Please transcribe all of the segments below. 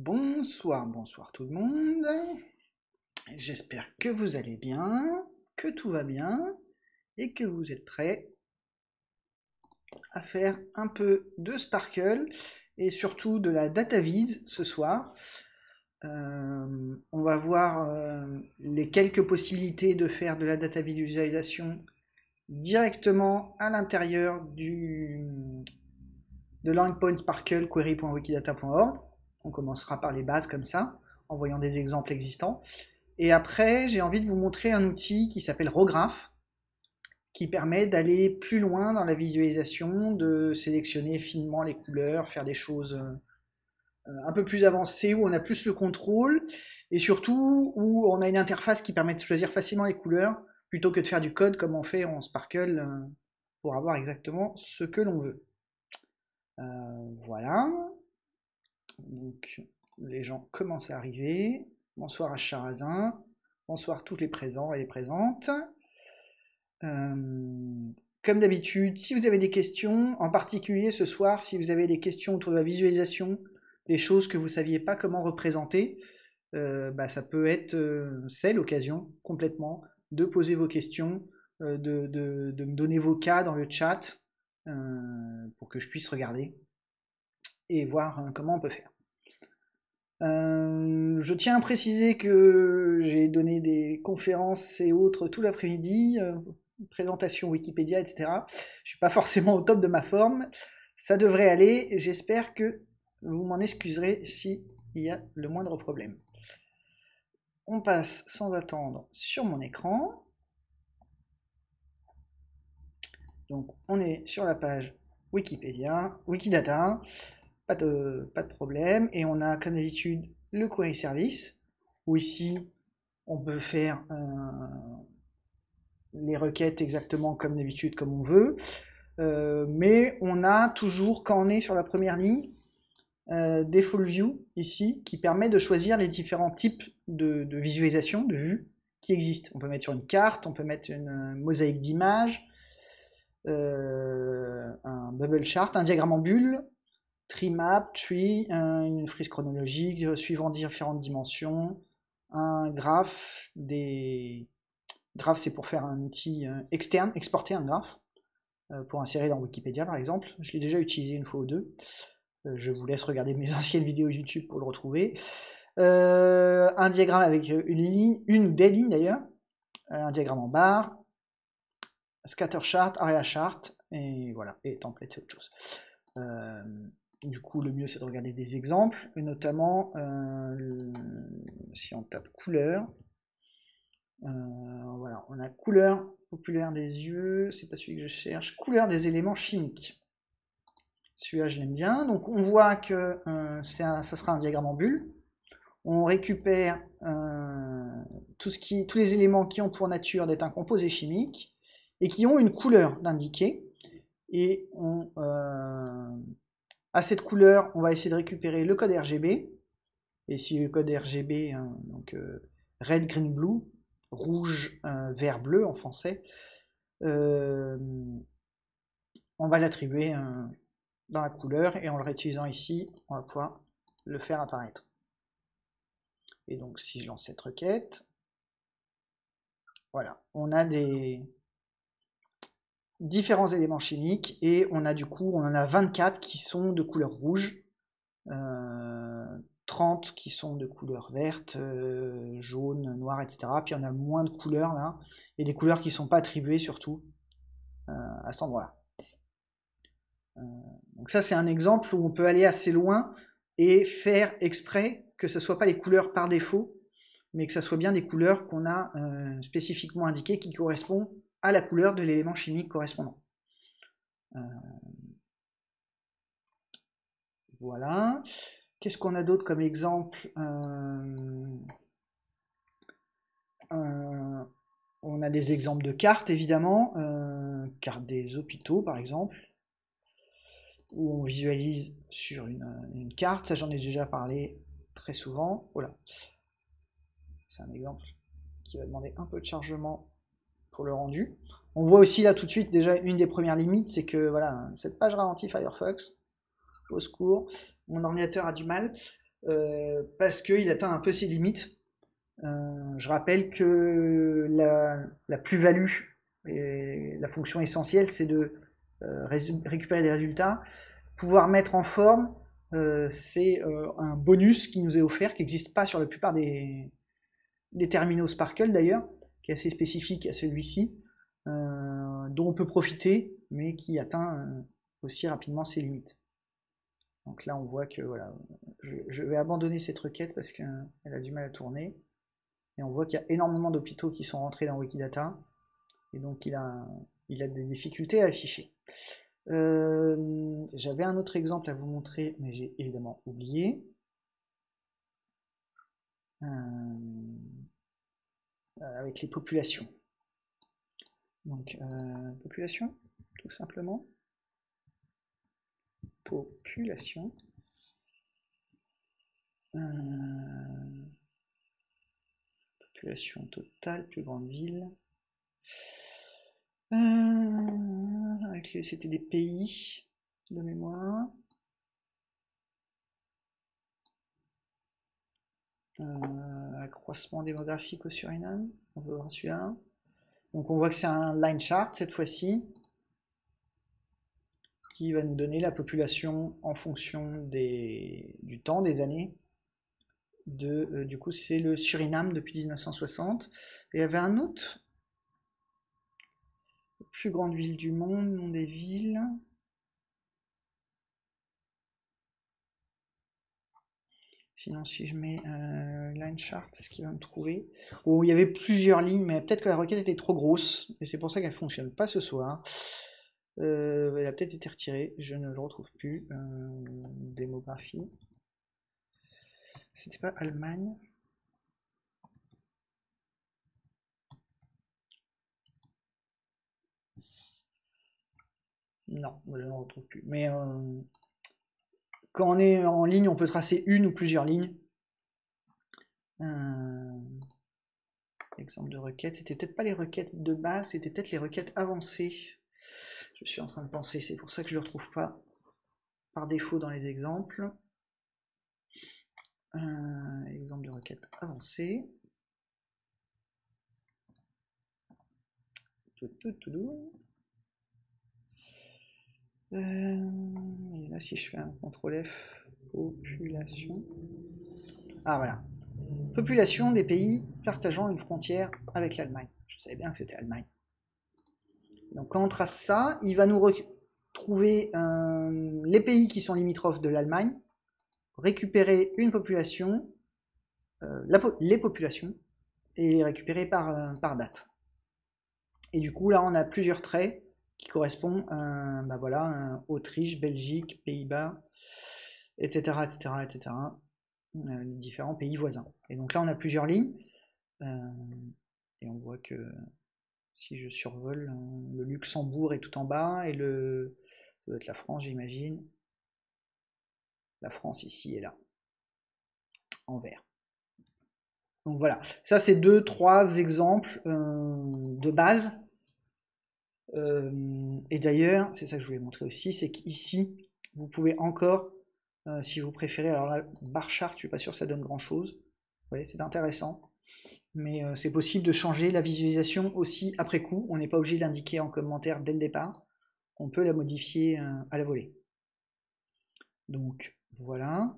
Bonsoir, bonsoir tout le monde. J'espère que vous allez bien, que tout va bien et que vous êtes prêts à faire un peu de SPARQL et surtout de la data viz ce soir. On va voir les quelques possibilités de faire de la data visualisation directement à l'intérieur de l'endpoint SPARQL query.wikidata.org. On commencera par les bases comme ça, en voyant des exemples existants. Et après, j'ai envie de vous montrer un outil qui s'appelle RAWGraphs, qui permet d'aller plus loin dans la visualisation, de sélectionner finement les couleurs, faire des choses un peu plus avancées, où on a plus le contrôle, et surtout où on a une interface qui permet de choisir facilement les couleurs, plutôt que de faire du code comme on fait en SPARQL, pour avoir exactement ce que l'on veut. Voilà. Donc les gens commencent à arriver. Bonsoir à Charazin, bonsoir à tous les présents et les présentes. Comme d'habitude, si vous avez des questions, en particulier ce soir, si vous avez des questions autour de la visualisation, des choses que vous saviez pas comment représenter, ça peut être c'est l'occasion complètement de poser vos questions, de me donner vos cas dans le chat pour que je puisse regarder et voir comment on peut faire. Je tiens à préciser que j'ai donné des conférences et autres tout l'après-midi, présentation Wikipédia, etc. Je suis pas forcément au top de ma forme, ça devrait aller, j'espère que vous m'en excuserez s'il y a le moindre problème. On passe sans attendre sur mon écran. Donc on est sur la page Wikipédia, Wikidata. Pas de problème, et on a comme d'habitude le query service où ici on peut faire les requêtes exactement comme d'habitude comme on veut, mais on a toujours, quand on est sur la première ligne, default view ici qui permet de choisir les différents types de visualisation, de vues qui existent. On peut mettre sur une carte, on peut mettre une mosaïque d'images, un bubble chart, un diagramme en bulle, tree map, tree, une frise chronologique suivant différentes dimensions, un graphe, des graphes, c'est pour faire un outil externe, exporter un graphe pour insérer dans Wikipédia par exemple. Je l'ai déjà utilisé une fois ou deux, je vous laisse regarder mes anciennes vidéos YouTube pour le retrouver. Un diagramme avec une ligne, une ou des lignes d'ailleurs, un diagramme en barre, scatter chart, area chart, et voilà, et template c'est autre chose. Du coup le mieux c'est de regarder des exemples, et notamment si on tape couleur, voilà, on a couleur populaire des yeux, c'est pas celui que je cherche, couleur des éléments chimiques, celui-là je l'aime bien. Donc on voit que ça sera un diagramme en bulle, on récupère tous les éléments qui ont pour nature d'être un composé chimique et qui ont une couleur d'indiquer, et on à cette couleur, on va essayer de récupérer le code RGB. Et si le code RGB, hein, donc red, green, blue, rouge, vert, bleu en français, on va l'attribuer dans la couleur, et en le réutilisant ici, on va pouvoir le faire apparaître. Et donc, si je lance cette requête, voilà, on a des différents éléments chimiques, et on a du coup, on en a 24 qui sont de couleur rouge, 30 qui sont de couleur verte, jaune, noir, etc. Puis on a moins de couleurs là, et des couleurs qui sont pas attribuées surtout à cet endroit là. Donc ça c'est un exemple où on peut aller assez loin et faire exprès que ce soit pas les couleurs par défaut, mais que ça soit bien des couleurs qu'on a spécifiquement indiquées, qui correspondent à la couleur de l'élément chimique correspondant. Voilà. Qu'est-ce qu'on a d'autre comme exemple? On a des exemples de cartes évidemment, carte des hôpitaux par exemple, où on visualise sur une carte. Ça j'en ai déjà parlé très souvent. Voilà. C'est un exemple qui va demander un peu de chargement pour le rendu. On voit aussi là tout de suite déjà une des premières limites, c'est que voilà, cette page ralentit Firefox, au secours, mon ordinateur a du mal. parce qu'il atteint un peu ses limites. Je rappelle que la plus-value et la fonction essentielle, c'est de récupérer des résultats. Pouvoir mettre en forme, c'est un bonus qui nous est offert, qui n'existe pas sur la plupart des terminaux SPARQL d'ailleurs, qui est assez spécifique à celui-ci, dont on peut profiter, mais qui atteint aussi rapidement ses limites. Donc là on voit que voilà, je vais abandonner cette requête parce qu'elle a du mal à tourner. Et on voit qu'il y a énormément d'hôpitaux qui sont rentrés dans Wikidata. Et donc il a des difficultés à afficher. J'avais un autre exemple à vous montrer, mais j'ai évidemment oublié. Avec les populations. Donc population, tout simplement. Population. Population totale, plus grande ville. C'était des pays de mémoire. Accroissement démographique au Suriname, on veut voir celui-là. Donc on voit que c'est un line chart cette fois-ci, qui va nous donner la population en fonction du temps, des années. Du coup c'est le Suriname depuis 1960. Et il y avait un autre, plus grande ville du monde, nom des villes. Sinon si je mets line chart, c'est ce qu'il va me trouver. Oh, il y avait plusieurs lignes, mais peut-être que la requête était trop grosse, et c'est pour ça qu'elle fonctionne pas ce soir. Elle a peut-être été retirée, je ne le retrouve plus. Démographie. C'était pas Allemagne. Non, je ne retrouve plus. Mais quand on est en ligne, on peut tracer une ou plusieurs lignes. Exemple de requête. C'était peut-être pas les requêtes de base, c'était peut-être les requêtes avancées. Je suis en train de penser, c'est pour ça que je ne le retrouve pas par défaut dans les exemples. Exemple de requête avancée. Et là si je fais un CTRL F, population, ah voilà, population des pays partageant une frontière avec l'Allemagne. Je savais bien que c'était Allemagne. Donc quand on trace ça, il va nous retrouver les pays qui sont limitrophes de l'Allemagne, récupérer une population, les populations, et les récupérer par date. Et du coup là on a plusieurs traits qui correspond à Autriche, Belgique, Pays-Bas, etc. Les différents pays voisins. Et donc là on a plusieurs lignes, et on voit que si je survole, le Luxembourg est tout en bas, et ça doit être la France, j'imagine. La France ici et là, en vert. Donc voilà, ça c'est 2-3 exemples de base. Et d'ailleurs, c'est ça que je voulais montrer aussi, c'est qu'ici vous pouvez encore, si vous préférez, alors la bar chart, je suis pas sûr que ça donne grand chose, vous voyez, c'est intéressant, mais c'est possible de changer la visualisation aussi après coup. On n'est pas obligé d'indiquer en commentaire dès le départ, on peut la modifier à la volée. Donc voilà,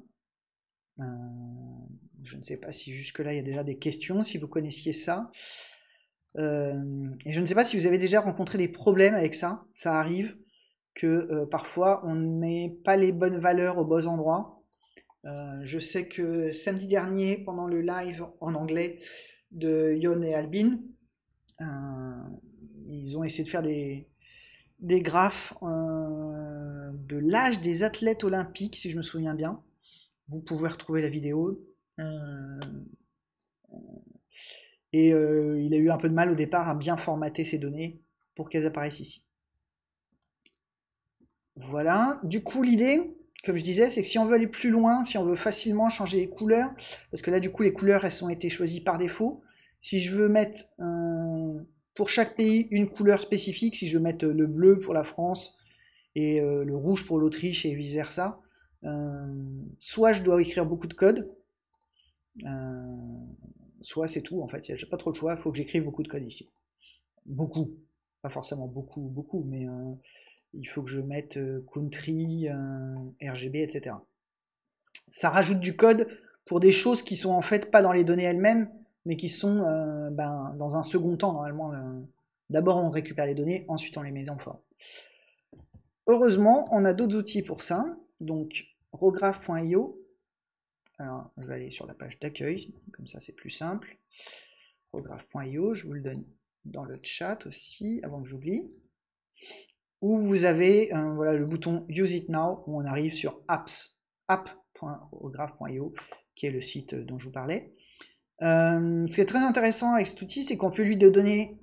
je ne sais pas si jusque là il y a déjà des questions, si vous connaissiez ça. Et je ne sais pas si vous avez déjà rencontré des problèmes avec ça. Ça arrive que parfois on n'est pas les bonnes valeurs aux bons endroits. Je sais que samedi dernier, pendant le live en anglais de Yon et Albin, ils ont essayé de faire des graphes de l'âge des athlètes olympiques, si je me souviens bien. Vous pouvez retrouver la vidéo. Et il a eu un peu de mal au départ à bien formater ces données pour qu'elles apparaissent ici. Voilà, du coup l'idée, comme je disais, c'est que si on veut aller plus loin, si on veut facilement changer les couleurs, parce que là du coup les couleurs elles ont été choisies par défaut, si je veux mettre pour chaque pays une couleur spécifique, si je veux mettre le bleu pour la France et le rouge pour l'Autriche et vice versa, Soit je dois écrire beaucoup de code, soit c'est tout en fait, j'ai pas trop le choix, il faut que j'écrive beaucoup de code ici. Beaucoup, pas forcément beaucoup, beaucoup, mais il faut que je mette country, RGB, etc. Ça rajoute du code pour des choses qui sont en fait pas dans les données elles-mêmes, mais qui sont ben, dans un second temps, normalement. D'abord on récupère les données, ensuite on les met en forme. Heureusement, on a d'autres outils pour ça, donc RAWGraphs.io. Alors, je vais aller sur la page d'accueil, comme ça c'est plus simple. RAWGraphs.io, je vous le donne dans le chat aussi, avant que j'oublie. Où vous avez voilà, le bouton Use It Now, où on arrive sur apps, app.rawgraph.io, qui est le site dont je vous parlais. Ce qui est très intéressant avec cet outil, c'est qu'on peut lui donner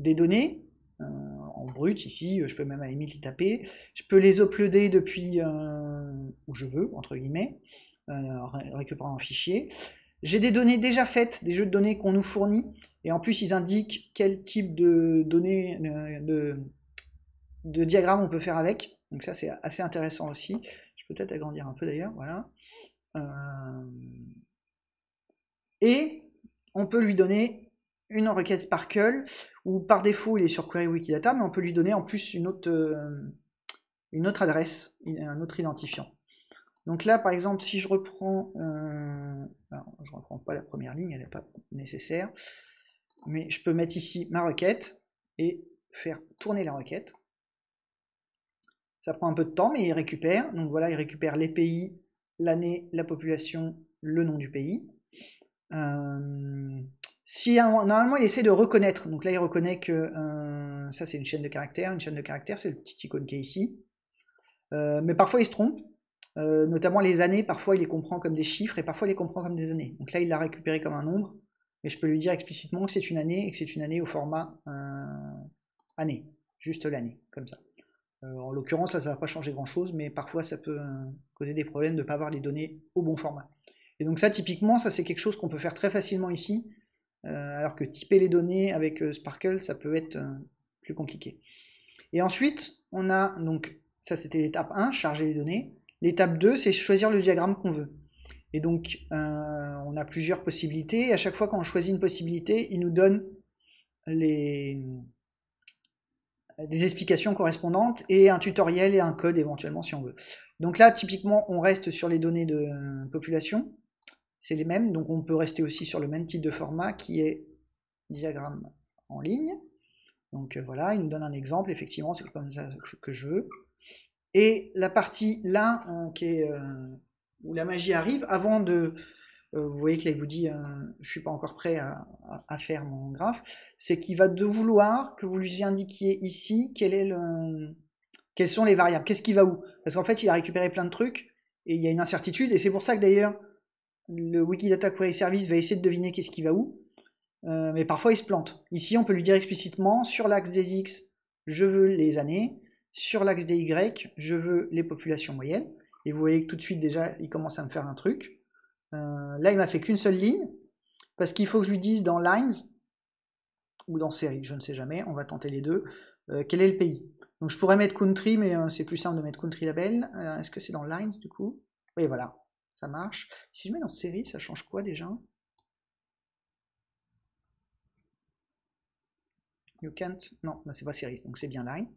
des données en brut ici, je peux même à la limite les taper, je peux les uploader depuis où je veux, entre guillemets, récupérer un fichier. J'ai des données déjà faites, des jeux de données qu'on nous fournit, et en plus ils indiquent quel type de données, de diagramme on peut faire avec, donc ça c'est assez intéressant aussi. Je peux peut-être agrandir un peu d'ailleurs, voilà. Et on peut lui donner une requête SPARQL, ou par défaut il est sur query.wikidata, mais on peut lui donner en plus une autre adresse, un autre identifiant. Donc là par exemple, si je reprends alors, je reprends pas la première ligne, elle n'est pas nécessaire, mais je peux mettre ici ma requête et faire tourner la requête. Ça prend un peu de temps, mais il récupère. Donc voilà, il récupère les pays, l'année, la population, le nom du pays. Si normalement il essaie de reconnaître, donc là il reconnaît que ça c'est une chaîne de caractères. Une chaîne de caractères, c'est le petit icône qui est ici. Mais parfois il se trompe, notamment les années. Parfois il les comprend comme des chiffres et parfois il les comprend comme des années. Donc là il l'a récupéré comme un nombre, mais je peux lui dire explicitement que c'est une année et que c'est une année au format année, juste l'année, comme ça. En l'occurrence là ça va pas changer grand chose, mais parfois ça peut causer des problèmes de ne pas avoir les données au bon format, et donc ça typiquement ça c'est quelque chose qu'on peut faire très facilement ici, alors que typer les données avec SPARQL ça peut être plus compliqué. Et ensuite on a donc ça, c'était l'étape 1, charger les données. L'étape 2, c'est choisir le diagramme qu'on veut, et donc on a plusieurs possibilités, et à chaque fois qu'on choisit une possibilité il nous donne des explications correspondantes et un tutoriel et un code éventuellement si on veut. Donc là typiquement on reste sur les données de population, c'est les mêmes, donc on peut rester aussi sur le même type de format qui est diagramme en ligne. Donc voilà, il nous donne un exemple, effectivement c'est comme ça que je veux. Et la partie là qui est où la magie arrive, avant de vous voyez que là il vous dit je suis pas encore prêt à faire mon graphe, c'est qu'il va de vouloir que vous lui indiquiez ici quelles sont les variables, qu'est-ce qui va où, parce qu'en fait il a récupéré plein de trucs et il y a une incertitude, et c'est pour ça que d'ailleurs le Wikidata Query Service va essayer de deviner qu'est-ce qui va où, mais parfois il se plante. Ici on peut lui dire explicitement sur l'axe des X je veux les années, sur l'axe des Y je veux les populations moyennes, et vous voyez que tout de suite déjà il commence à me faire un truc. Là il m'a fait qu'une seule ligne, parce qu'il faut que je lui dise dans lines ou dans série, je ne sais jamais, on va tenter les deux, quel est le pays. Donc je pourrais mettre country, mais c'est plus simple de mettre country label. Est-ce que c'est dans lines du coup? Oui, voilà, ça marche. Si je mets dans série, ça change quoi déjà? You can't, non, bah, c'est pas série, donc c'est bien line.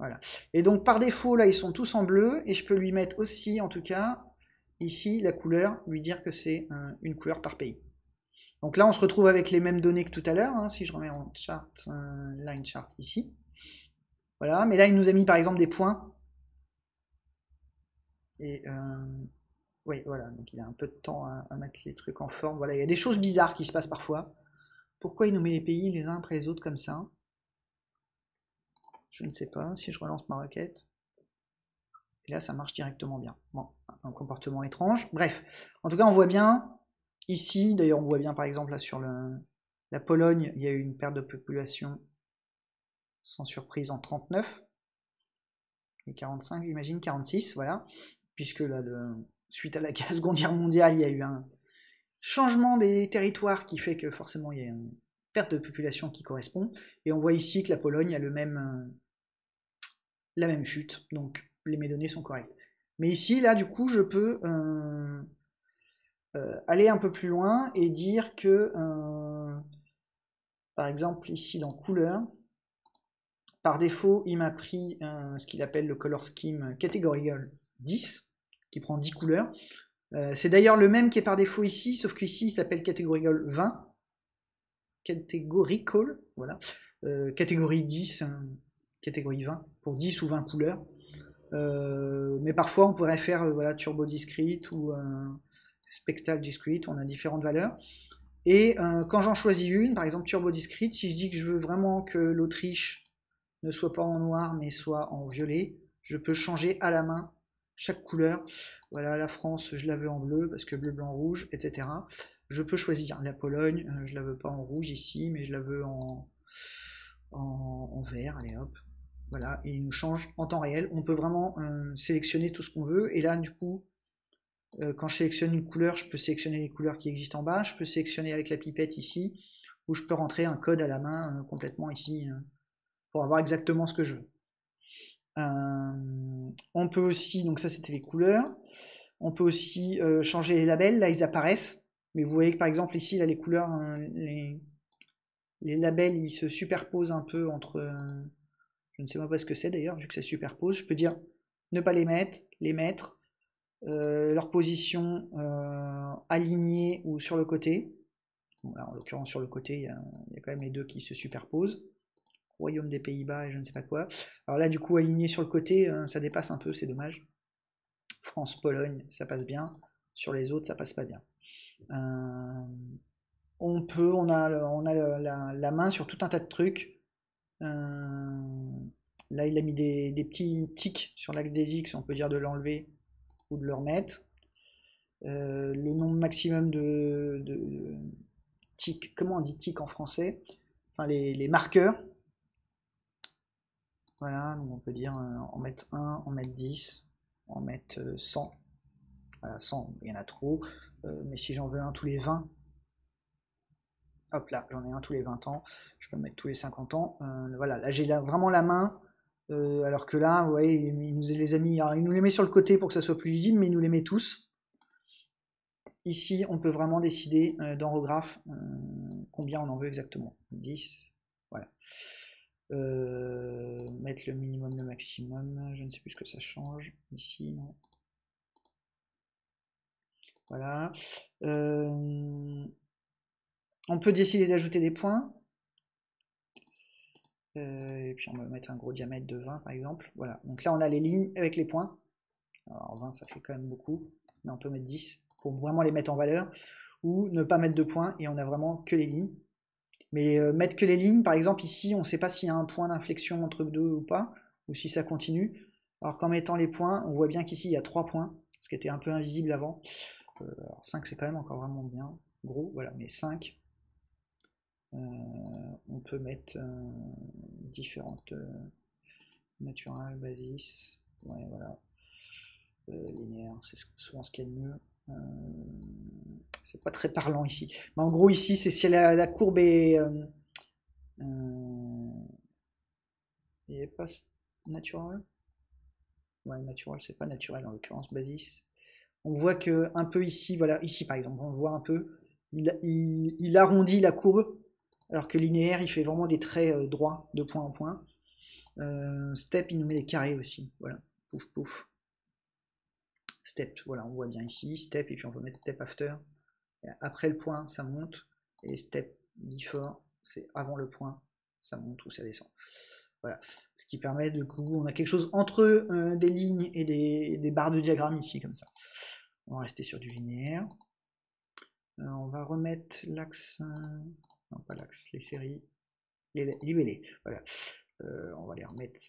Voilà, et donc par défaut là ils sont tous en bleu, et je peux lui mettre aussi, en tout cas ici, la couleur, lui dire que c'est une couleur par pays. Donc là on se retrouve avec les mêmes données que tout à l'heure, hein, si je remets en chart, line chart ici, voilà, mais là il nous a mis par exemple des points, et oui voilà, donc il a un peu de temps à mettre les trucs en forme. Voilà, il y a des choses bizarres qui se passent parfois. Pourquoi il nous met les pays les uns après les autres comme ça, je ne sais pas. Si je relance ma requête, et là ça marche directement bien. Bon, un comportement étrange, bref, en tout cas on voit bien ici, d'ailleurs on voit bien par exemple là sur la Pologne, il y a eu une perte de population sans surprise en 39 et 45, j'imagine 46, voilà, puisque là suite à la Seconde Guerre mondiale il y a eu un changement des territoires qui fait que forcément il y a une perte de population qui correspond, et on voit ici que la Pologne a la même chute, donc les mes données sont correctes. Mais ici, là, du coup, je peux aller un peu plus loin et dire que, par exemple, ici dans couleur, par défaut, il m'a pris ce qu'il appelle le color scheme categorical 10, qui prend 10 couleurs. C'est d'ailleurs le même qui est par défaut ici, sauf qu'ici, il s'appelle categorical 20. Categorical, voilà. Catégorie 10, catégorie 20, pour 10 ou 20 couleurs. Mais parfois, on pourrait faire voilà, turbo discrete ou spectacle discrete, on a différentes valeurs. Et quand j'en choisis une, par exemple turbo discrete, si je dis que je veux vraiment que l'Autriche ne soit pas en noir mais soit en violet, je peux changer à la main chaque couleur. Voilà, la France, je la veux en bleu parce que bleu, blanc, rouge, etc. Je peux choisir la Pologne, je la veux pas en rouge ici, mais je la veux en vert. Allez hop, voilà, et il nous change en temps réel. On peut vraiment sélectionner tout ce qu'on veut. Et là, du coup, quand je sélectionne une couleur, je peux sélectionner les couleurs qui existent en bas, je peux sélectionner avec la pipette ici, ou je peux rentrer un code à la main complètement ici pour avoir exactement ce que je veux. On peut aussi, donc ça c'était les couleurs, on peut aussi changer les labels, là ils apparaissent, mais vous voyez que par exemple ici, là les couleurs, les labels ils se superposent un peu entre, je ne sais même pas ce que c'est d'ailleurs, vu que ça superpose, je peux dire ne pas les mettre, les mettre, leur position alignée ou sur le côté. Bon, alors, en l'occurrence sur le côté il y a quand même les deux qui se superposent, Royaume des Pays-Bas et je ne sais pas quoi. Alors là du coup aligné sur le côté ça dépasse un peu, c'est dommage. France, Pologne ça passe bien, sur les autres ça passe pas bien. On a la main sur tout un tas de trucs. Là il a mis des petits tics sur l'axe des X, on peut dire de l'enlever ou de le remettre. Le nombre maximum de tics, comment on dit tics en français, enfin les marqueurs, voilà, donc on peut dire en mettre 1, en mettre 10, en mettre 100, voilà, 100 il y en a trop, mais si j'en veux un tous les 20, hop là j'en ai un tous les 20 ans, je peux en mettre tous les 50 ans, voilà, là j'ai vraiment la main. Alors que là, vous voyez, il nous les a mis, alors il nous les met sur le côté pour que ça soit plus lisible, mais il nous les met tous. Ici, on peut vraiment décider dans RAWGraphs combien on en veut exactement. 10, voilà. Mettre le minimum, le maximum, je ne sais plus ce que ça change. Ici, non. Voilà. On peut décider d'ajouter des points. Et puis on va mettre un gros diamètre de 20 par exemple, voilà, donc là on a les lignes avec les points, alors 20 ça fait quand même beaucoup, mais on peut mettre 10 pour vraiment les mettre en valeur, ou ne pas mettre de points et on a vraiment que les lignes. Mais mettre que les lignes, par exemple ici on ne sait pas s'il y a un point d'inflexion entre deux ou pas, ou si ça continue, alors qu'en mettant les points on voit bien qu'ici il y a 3 points, ce qui était un peu invisible avant. Alors 5 c'est quand même encore vraiment bien gros, voilà, mais 5. On peut mettre différentes naturales, basis, ouais, voilà. Linéaire, c'est souvent ce qu'il y a de mieux. C'est pas très parlant ici. Mais en gros, ici, c'est si la courbe est, est pas naturelle. Ouais, naturel, c'est pas naturel en l'occurrence, basis. On voit que un peu ici, voilà, ici par exemple, on voit un peu, il arrondit la courbe. Alors que linéaire, il fait vraiment des traits droits de point en point. Step, il nous met des carrés aussi. Voilà, pouf pouf. Step, voilà, on voit bien ici. Step, et puis on peut mettre step after. Et après le point, ça monte. Et step before, c'est avant le point, ça monte ou ça descend. Voilà, ce qui permet de coup, on a quelque chose entre des lignes et des barres de diagramme ici, comme ça. On va rester sur du linéaire. On va remettre l'axe. Non, pas l'axe, les séries, les libellés, voilà, on va les remettre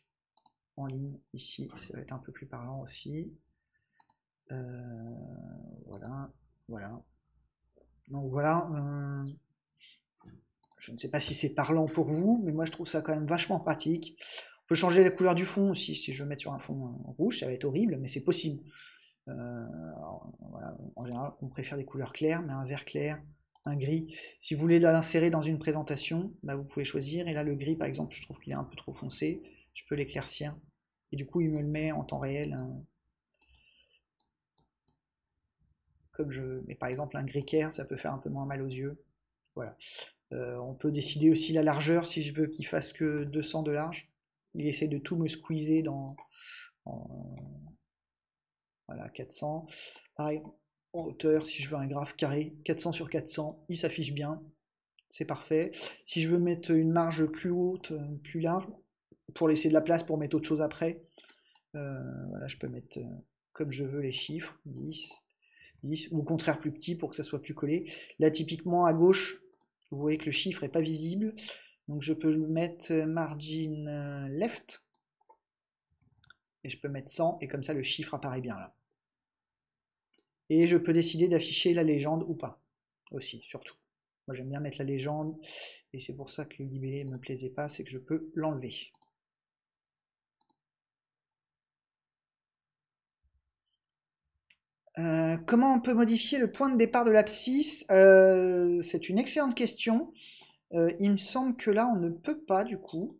en ligne ici, ça va être un peu plus parlant aussi, voilà, voilà, donc voilà, je ne sais pas si c'est parlant pour vous, mais moi je trouve ça quand même vachement pratique. On peut changer la couleur du fond aussi, si je veux mettre sur un fond rouge, ça va être horrible, mais c'est possible. Alors, voilà. En général, on préfère des couleurs claires, mais un vert clair, un gris, si vous voulez l'insérer dans une présentation, bah vous pouvez choisir, et là le gris par exemple, je trouve qu'il est un peu trop foncé, je peux l'éclaircir, et du coup il me le met en temps réel comme je mets par exemple un gris clair, ça peut faire un peu moins mal aux yeux. Voilà. On peut décider aussi la largeur, si je veux qu'il fasse que 200 de large. Il essaie de tout me squeezer dans voilà, 400. Pareil, en hauteur, si je veux un graphe carré, 400 sur 400, il s'affiche bien, c'est parfait. Si je veux mettre une marge plus haute, plus large, pour laisser de la place pour mettre autre chose après, voilà, je peux mettre comme je veux les chiffres, 10, 10, ou au contraire plus petit pour que ça soit plus collé. Là typiquement à gauche, vous voyez que le chiffre est pas visible, donc je peux mettre margin left et je peux mettre 100 et comme ça le chiffre apparaît bien là. Et je peux décider d'afficher la légende ou pas aussi, surtout. Moi j'aime bien mettre la légende et c'est pour ça que le libellé me plaisait pas, c'est que je peux l'enlever. Comment on peut modifier le point de départ de l'abscisse? C'est une excellente question. Il me semble que là on ne peut pas du coup.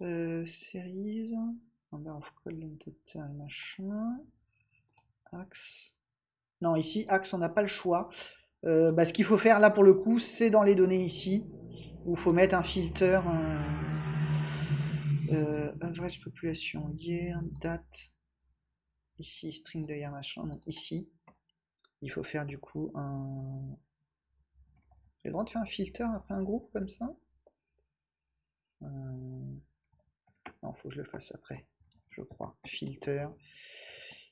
Series, machin. Axe. Non, ici axe on n'a pas le choix. Ce qu'il faut faire là pour le coup, c'est dans les données ici où il faut mettre un filter average population year, date. Ici string de hier machin, donc ici il faut faire du coup un... J'ai le droit de faire un filter après un groupe comme ça? Non, faut que je le fasse après, je crois. Filter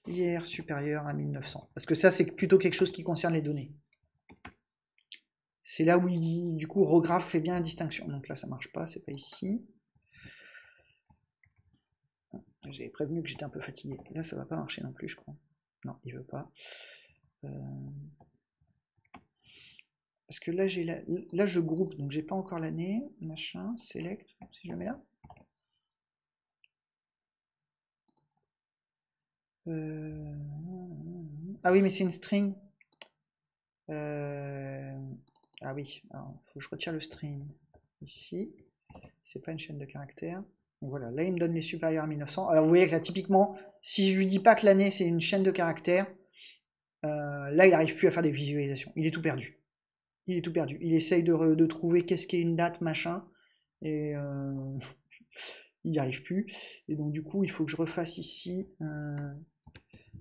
hier supérieur à 1900, parce que ça c'est plutôt quelque chose qui concerne les données. C'est là où il, du coup RAWGraphs fait bien la distinction, donc là ça marche pas, c'est pas ici. J'avais prévenu que j'étais un peu fatigué. Là, ça va pas marcher non plus, je crois. Non, il veut pas. Parce que là, j'ai là, je groupe, donc j'ai pas encore l'année. Machin, select. Si je le mets là. Ah oui, mais c'est une string. Ah oui. Alors, faut que je retire le string ici. C'est pas une chaîne de caractères. Donc voilà, là il me donne les supérieurs à 1900. Alors vous voyez que là typiquement, si je lui dis pas que l'année c'est une chaîne de caractères, là il n'arrive plus à faire des visualisations. Il est tout perdu. Il est tout perdu. Il essaye de trouver qu'est-ce qu'est une date, machin, et il n'y arrive plus. Et donc du coup, il faut que je refasse ici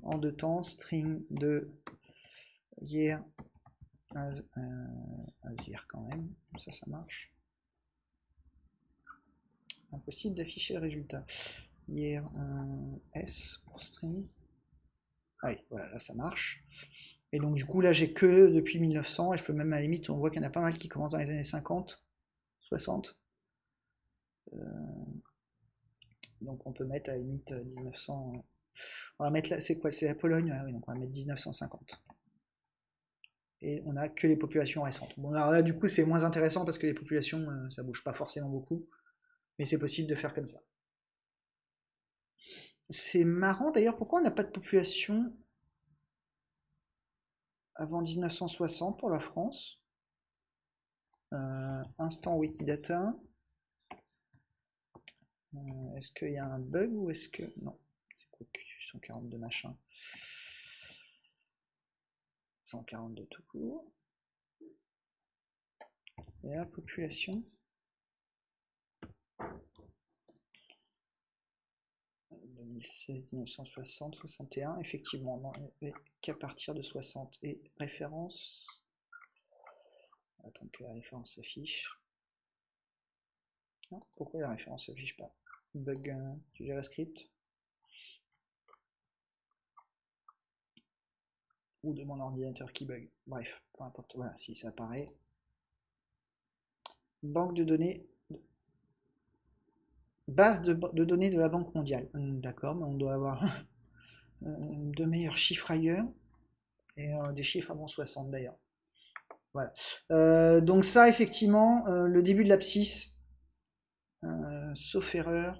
en deux temps string de hier, hier quand même. Comme ça, ça marche. Impossible d'afficher le résultat. Hier, un S pour string. Ah oui, voilà, là ça marche. Et donc, du coup, là j'ai que depuis 1900. Et je peux même à la limite, on voit qu'il y en a pas mal qui commencent dans les années 50, 60. Donc, on peut mettre à la limite 1900. On va mettre là, c'est quoi? C'est la Pologne. Ah oui, donc on va mettre 1950. Et on a que les populations récentes. Bon, alors là, du coup, c'est moins intéressant parce que les populations ça bouge pas forcément beaucoup. Mais c'est possible de faire comme ça. C'est marrant d'ailleurs, pourquoi on n'a pas de population avant 1960 pour la France? Instant Wikidata. Est-ce qu'il y a un bug ou est-ce que... Non, c'est quoi que 142 machin. 142 tout court. Et la population... c'est 1960, 61, effectivement, non, il n'y avait qu'à partir de 60. Et référence, attends que la référence s'affiche. Pourquoi la référence s'affiche pas? Bug du JavaScript ou de mon ordinateur qui bug. Bref, peu importe. Voilà, si ça apparaît. Banque de données. Base de données de la Banque mondiale. D'accord, mais on doit avoir de meilleurs chiffres ailleurs et des chiffres avant 60 d'ailleurs. Voilà. Donc ça effectivement, le début de l'abscisse, sauf erreur,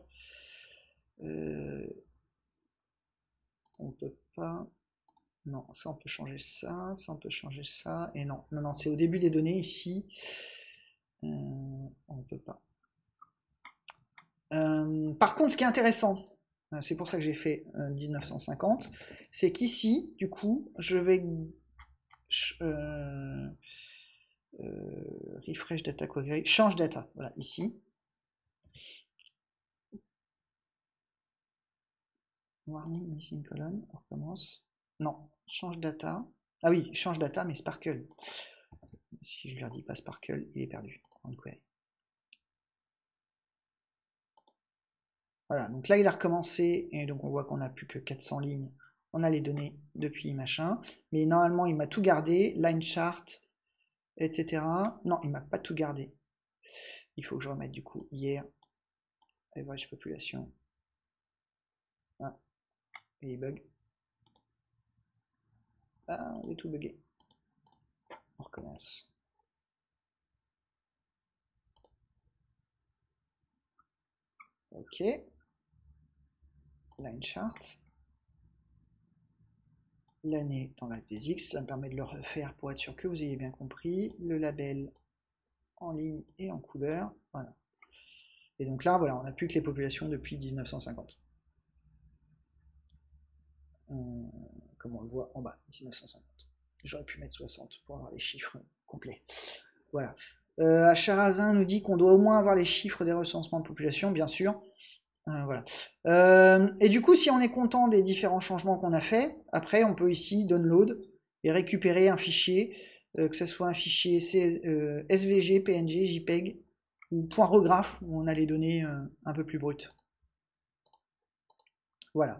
on peut pas. Non, ça on peut changer ça, ça on peut changer ça et non, non, non, c'est au début des données ici, on peut pas. Par contre, ce qui est intéressant, c'est pour ça que j'ai fait 1950, c'est qu'ici, du coup, je vais refresh data query, change data, voilà, ici. Warning, ici une colonne, on recommence. Non, change data. Ah oui, change data, mais SPARQL. Si je leur dis pas SPARQL, il est perdu. Voilà, donc là il a recommencé et donc on voit qu'on n'a plus que 400 lignes. On a les données depuis machin, mais normalement il m'a tout gardé, line chart, etc. Non, il m'a pas tout gardé. Il faut que je remette du coup hier average population. Ah, et il bug. Ah, il est tout bugué. On recommence. Ok. Line chart. L'année dans la DX, ça me permet de le refaire pour être sûr que vous ayez bien compris. Le label en ligne et en couleur. Voilà. Et donc là, voilà, on n'a plus que les populations depuis 1950. Comme on le voit en bas, 1950. J'aurais pu mettre 60 pour avoir les chiffres complets. Voilà. Charazin nous dit qu'on doit au moins avoir les chiffres des recensements de population, bien sûr. Voilà. Et du coup, si on est content des différents changements qu'on a fait, après on peut ici download et récupérer un fichier, que ce soit un fichier SVG, PNG, JPEG ou .RAWGraph où on a les données un peu plus brutes. Voilà.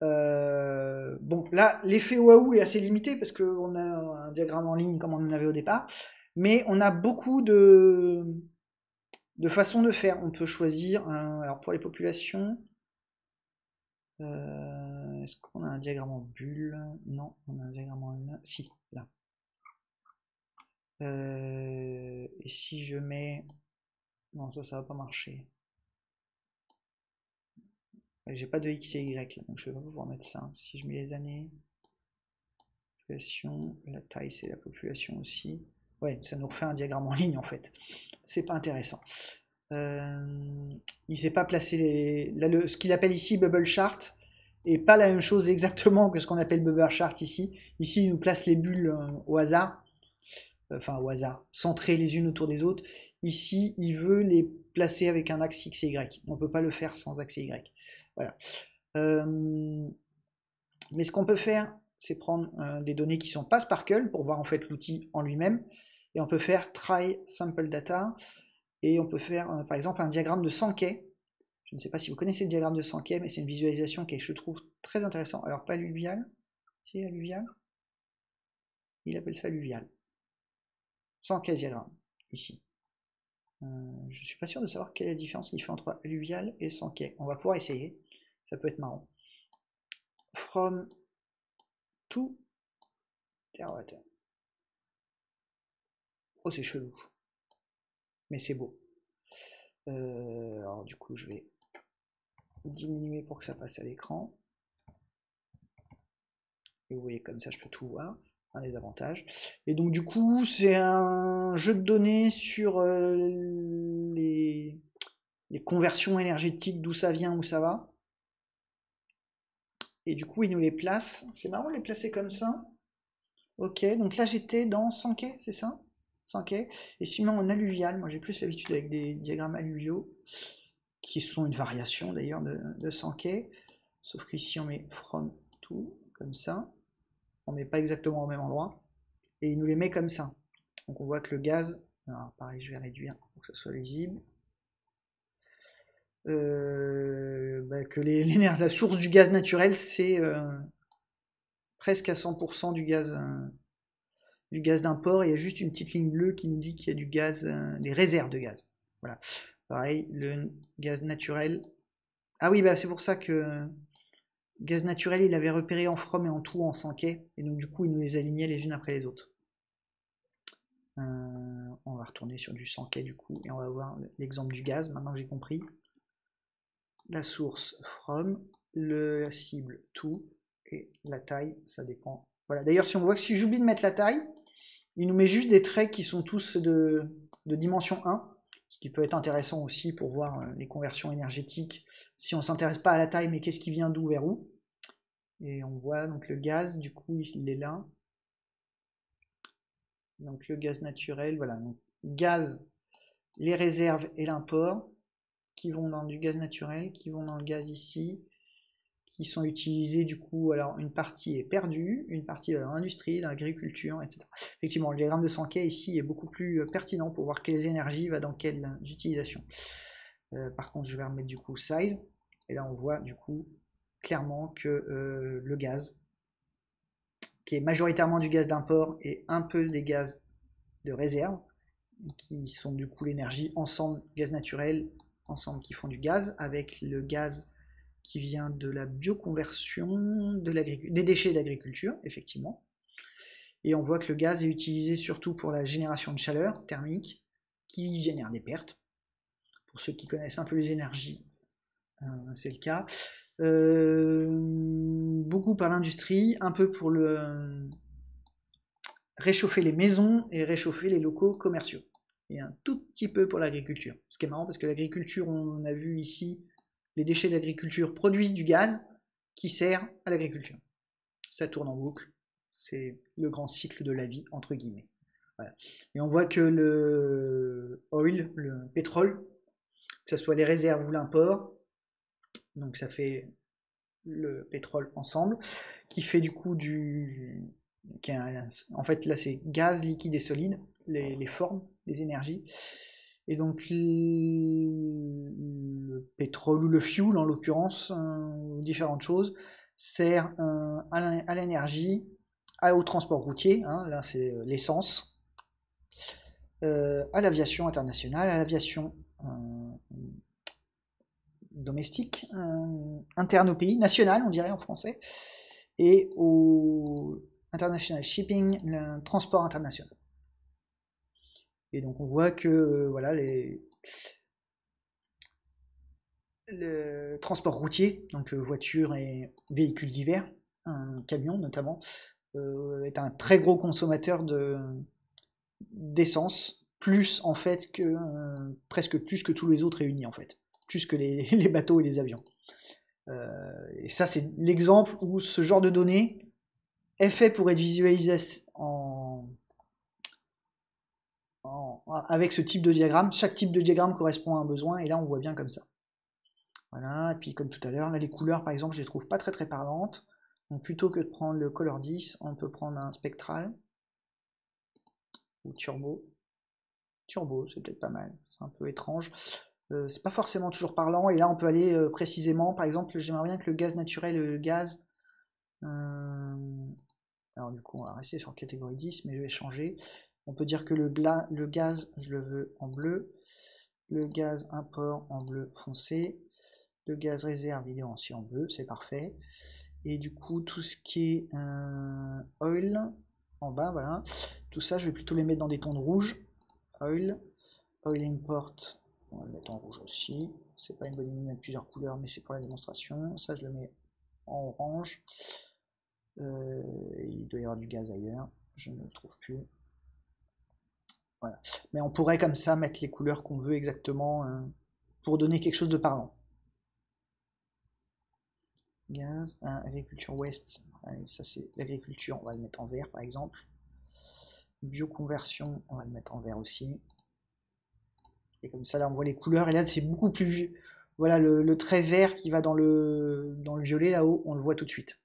Bon, là l'effet waouh est assez limité parce qu'on a un diagramme en ligne comme on en avait au départ, mais on a beaucoup de façons de faire. On peut choisir un, alors pour les populations, est-ce qu'on a un diagramme en bulle? Non, on a un diagramme en, si, là. Et si je mets, non, ça va pas marcher, j'ai pas de x et y là, donc je vais pas pouvoir mettre ça. Si je mets les années, population, la taille c'est la population aussi. Ouais, ça nous refait un diagramme en ligne en fait. C'est pas intéressant. Il s'est pas placé les... Là, ce qu'il appelle ici bubble chart et pas la même chose exactement que ce qu'on appelle bubble chart ici. Ici, il nous place les bulles au hasard, enfin au hasard, centrées les unes autour des autres. Ici, il veut les placer avec un axe x et y. On peut pas le faire sans axe y. Voilà. Mais ce qu'on peut faire, c'est prendre des données qui sont pas SPARQL pour voir en fait l'outil en lui-même. Et on peut faire try sample data et on peut faire par exemple un diagramme de Sankey. Je ne sais pas si vous connaissez le diagramme de Sankey, mais c'est une visualisation que je trouve très intéressante. Alors pas alluvial, c'est alluvial, il appelle ça alluvial. Sankey diagramme ici. Je suis pas sûr de savoir quelle est la différence qu'il fait entre alluvial et Sankey. On va pouvoir essayer, ça peut être marrant. From to Terrawater. Oh, c'est chelou, mais c'est beau. Alors du coup je vais diminuer pour que ça passe à l'écran et vous voyez comme ça je peux tout voir, un des avantages. Et donc du coup c'est un jeu de données sur les conversions énergétiques, d'où ça vient, où ça va, et du coup il nous les place. C'est marrant de les placer comme ça. Ok, donc là j'étais dans Sankey, c'est ça, Sankey. Et sinon en alluvial, moi j'ai plus l'habitude avec des diagrammes alluviaux qui sont une variation d'ailleurs de Sankey, sauf qu'ici on met from to comme ça, on met pas exactement au même endroit et il nous les met comme ça. Donc on voit que le gaz, alors pareil je vais réduire pour que ce soit lisible, que la source du gaz naturel c'est presque à 100% du gaz d'import. Il y a juste une petite ligne bleue qui nous dit qu'il y a du gaz, des réserves de gaz. Voilà, pareil, le gaz naturel. Ah oui, bah c'est pour ça que gaz naturel il avait repéré en from et en tout en Sankey, et donc du coup il nous les alignait les unes après les autres. On va retourner sur du Sankey du coup et on va voir l'exemple du gaz maintenant que j'ai compris. La source from, la cible to et la taille, ça dépend. Voilà, d'ailleurs si on voit que si j'oublie de mettre la taille, il nous met juste des traits qui sont tous de dimension 1, ce qui peut être intéressant aussi pour voir les conversions énergétiques si on s'intéresse pas à la taille, mais qu'est-ce qui vient d'où vers où. Et on voit donc le gaz, du coup il est là, donc le gaz naturel, voilà, donc gaz, les réserves et l'import qui vont dans du gaz naturel, qui vont dans le gaz ici, qui sont utilisés du coup. Alors une partie est perdue, une partie dans l'industrie, dans l'agriculture, etc. Effectivement, le diagramme de Sankey ici est beaucoup plus pertinent pour voir quelles énergies va dans quelle utilisation. Par contre, je vais remettre du coup size, et là on voit du coup clairement que le gaz, qui est majoritairement du gaz d'import et un peu des gaz de réserve, qui sont du coup l'énergie ensemble gaz naturel, ensemble qui font du gaz, avec le gaz qui vient de la bioconversion, des déchets d'agriculture, effectivement. Et on voit que le gaz est utilisé surtout pour la génération de chaleur thermique, qui génère des pertes. Pour ceux qui connaissent un peu les énergies, c'est le cas. Beaucoup par l'industrie, un peu pour le réchauffer les maisons et réchauffer les locaux commerciaux. Et un tout petit peu pour l'agriculture. Ce qui est marrant, parce que l'agriculture, on a vu ici, les déchets d'agriculture produisent du gaz qui sert à l'agriculture. Ça tourne en boucle, c'est le grand cycle de la vie, entre guillemets. Voilà. Et on voit que le oil, le pétrole, que ce soit les réserves ou l'import, donc ça fait le pétrole ensemble, qui fait du coup en fait là c'est gaz, liquide et solide, les formes, les énergies. Et donc le pétrole ou le fuel en l'occurrence, différentes choses, sert à l'énergie, au transport routier, hein, là c'est l'essence, à l'aviation internationale, à l'aviation domestique, interne au pays, nationale on dirait en français, et au international shipping, le transport international. Et donc on voit que voilà, le transport routier, donc voitures et véhicules divers, un camion notamment, est un très gros consommateur d'essence, plus en fait que presque plus que tous les autres réunis en fait, plus que les bateaux et les avions. Et ça c'est l'exemple où ce genre de données est fait pour être visualisé avec ce type de diagramme. Chaque type de diagramme correspond à un besoin, et là on voit bien comme ça. Voilà, et puis comme tout à l'heure, là les couleurs par exemple, je les trouve pas très parlantes, donc plutôt que de prendre le color 10, on peut prendre un spectral ou turbo, c'est peut-être pas mal, c'est un peu étrange, c'est pas forcément toujours parlant. Et là on peut aller précisément, par exemple j'aimerais bien que le gaz naturel, le gaz, alors du coup on va rester sur catégorie 10, mais je vais changer. On peut dire que le gaz, je le veux en bleu, le gaz import en bleu foncé, le gaz réserve il est aussi en bleu, c'est parfait. Et du coup tout ce qui est oil en bas, voilà, tout ça je vais plutôt les mettre dans des tons de rouge. Oil import, on va le mettre en rouge aussi, c'est pas une bonne idée de plusieurs couleurs, mais c'est pour la démonstration. Ça je le mets en orange. Il doit y avoir du gaz ailleurs, je ne le trouve plus. Voilà. Mais on pourrait comme ça mettre les couleurs qu'on veut exactement pour donner quelque chose de parlant. Gaz, agriculture ouest, allez, ça c'est l'agriculture, on va le mettre en vert par exemple. Bioconversion, on va le mettre en vert aussi. Et comme ça là on voit les couleurs, et là c'est beaucoup plus, voilà, le trait vert qui va dans le violet là-haut, on le voit tout de suite.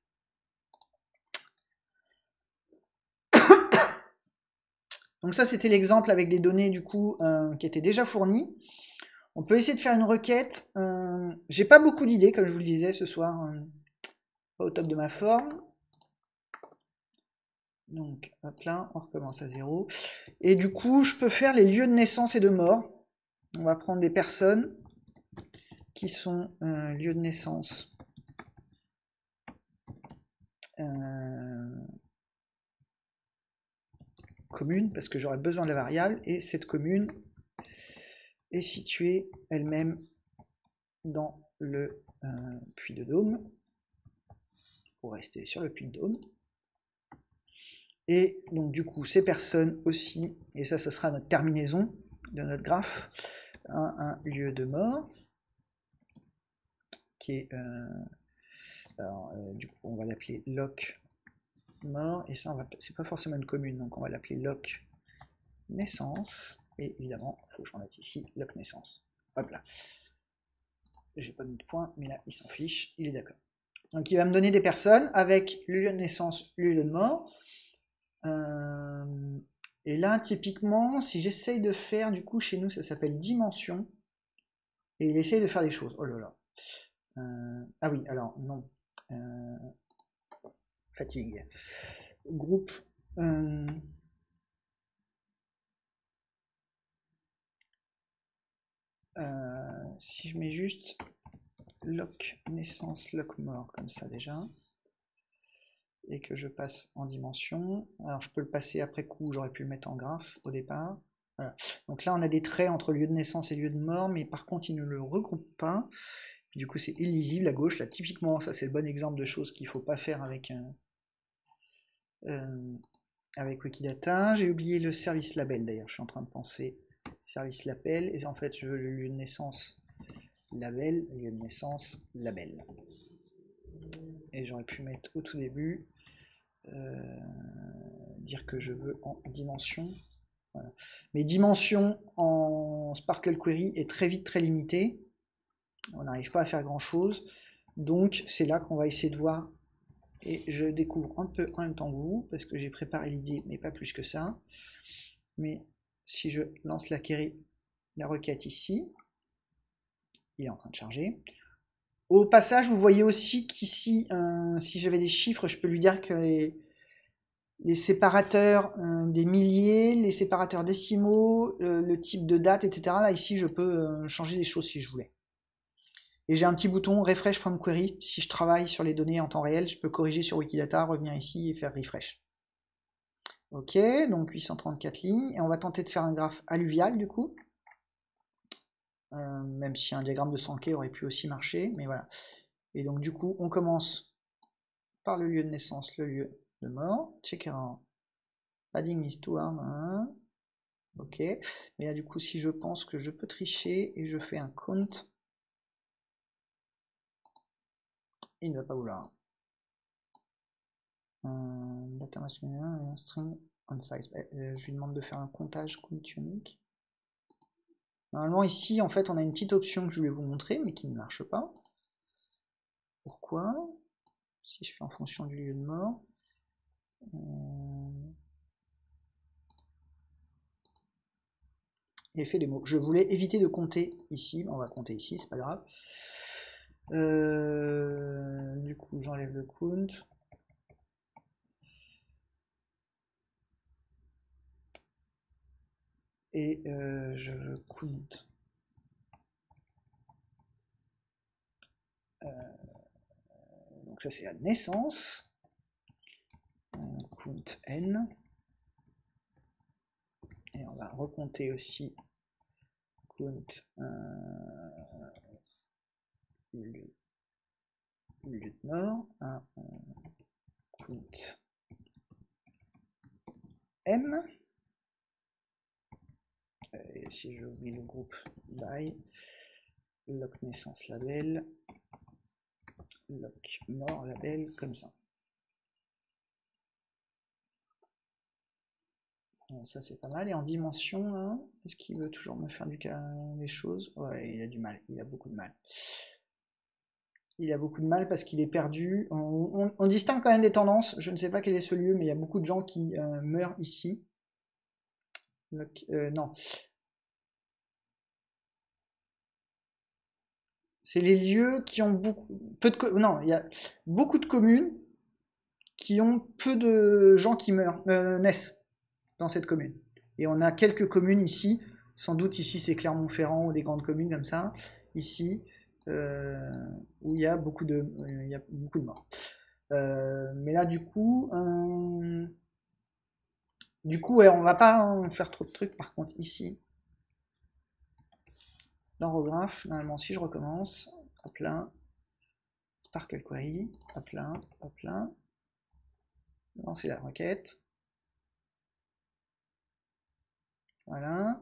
Donc ça c'était l'exemple avec des données du coup qui étaient déjà fournies. On peut essayer de faire une requête. J'ai pas beaucoup d'idées, comme je vous le disais ce soir, pas au top de ma forme. Donc hop là, on recommence à zéro. Et du coup je peux faire les lieux de naissance et de mort. On va prendre des personnes qui sont lieux de naissance. Commune, parce que j'aurais besoin de la variable, et cette commune est située elle-même dans le Puy-de-Dôme, pour rester sur le Puy-de-Dôme, et donc du coup ces personnes aussi, et ça sera notre terminaison de notre graphe, un lieu de mort qui est du coup on va l'appeler loc mort, et ça c'est pas forcément une commune, donc on va l'appeler loc naissance, et évidemment il faut que je remette ici loc naissance. Hop là, j'ai pas mis de point, mais là il s'en fiche, il est d'accord. Donc il va me donner des personnes avec le lieu de naissance, le lieu de mort. Et là typiquement si j'essaye de faire, du coup chez nous ça s'appelle dimension, et il essaye de faire des choses. Oh là là, ah oui, alors non, fatigue, groupe, si je mets juste loc naissance, loc mort comme ça déjà, et que je passe en dimension, alors je peux le passer après coup, j'aurais pu le mettre en graphe au départ. Voilà. Donc là on a des traits entre lieu de naissance et lieu de mort, mais par contre il ne le regroupe pas, du coup c'est illisible à gauche. Là typiquement ça c'est le bon exemple de choses qu'il faut pas faire avec avec Wikidata. J'ai oublié le service label d'ailleurs, je suis en train de penser service label, et en fait je veux le lieu de naissance label, lieu de naissance label, et j'aurais pu mettre au tout début dire que je veux en dimension. Voilà. Mais dimension en SPARQL query est très vite très limitée, on n'arrive pas à faire grand chose, donc c'est là qu'on va essayer de voir, et je découvre un peu en même temps que vous parce que j'ai préparé l'idée mais pas plus que ça. Mais si je lance la query, la requête ici, il est en train de charger. Au passage, vous voyez aussi qu'ici, si j'avais des chiffres, je peux lui dire que les séparateurs des milliers, les séparateurs décimaux, le type de date, etc. Là, ici, je peux changer des choses si je voulais. Et j'ai un petit bouton refresh from query. Si je travaille sur les données en temps réel, je peux corriger sur Wikidata, revenir ici et faire refresh. Ok, donc 834 lignes. Et on va tenter de faire un graphe alluvial du coup. Même si un diagramme de Sankey aurait pu aussi marcher, mais voilà. Et donc du coup on commence par le lieu de naissance, le lieu de mort, checker padding histoire, hein. Ok, mais là du coup si je pense que je peux tricher et je fais un count, il ne va pas vouloir data masculine, string on size, je lui demande de faire un comptage count unique. Normalement ici en fait on a une petite option que je vais vous montrer mais qui ne marche pas. Pourquoi? Si je fais en fonction du lieu de mort. Effet des mots. Je voulais éviter de compter ici, on va compter ici, c'est pas grave. Du coup j'enlève le count. Et je count donc ça c'est la naissance, count n, et on va recompter aussi count lieu de mort, count m. Et si je oublie le groupe by, loc naissance label, loc mort label, comme ça. Alors ça c'est pas mal. Et en dimension, hein, est-ce qu'il veut toujours me faire du cas des choses? Ouais, il a du mal, il a beaucoup de mal. Il a beaucoup de mal parce qu'il est perdu. On distingue quand même des tendances. Je ne sais pas quel est ce lieu, mais il y a beaucoup de gens qui meurent ici. Donc, non, c'est les lieux qui ont beaucoup peu de, non, il y a beaucoup de communes qui ont peu de gens qui meurent, naissent dans cette commune, et on a quelques communes ici, sans doute ici c'est Clermont-Ferrand ou des grandes communes comme ça ici, où il y a beaucoup de morts, mais là du coup ouais, on va pas faire trop de trucs. Par contre ici dans RAWGraphs, normalement si je recommence, hop là, SPARQL query, hop là, hop là, lancer la requête, voilà,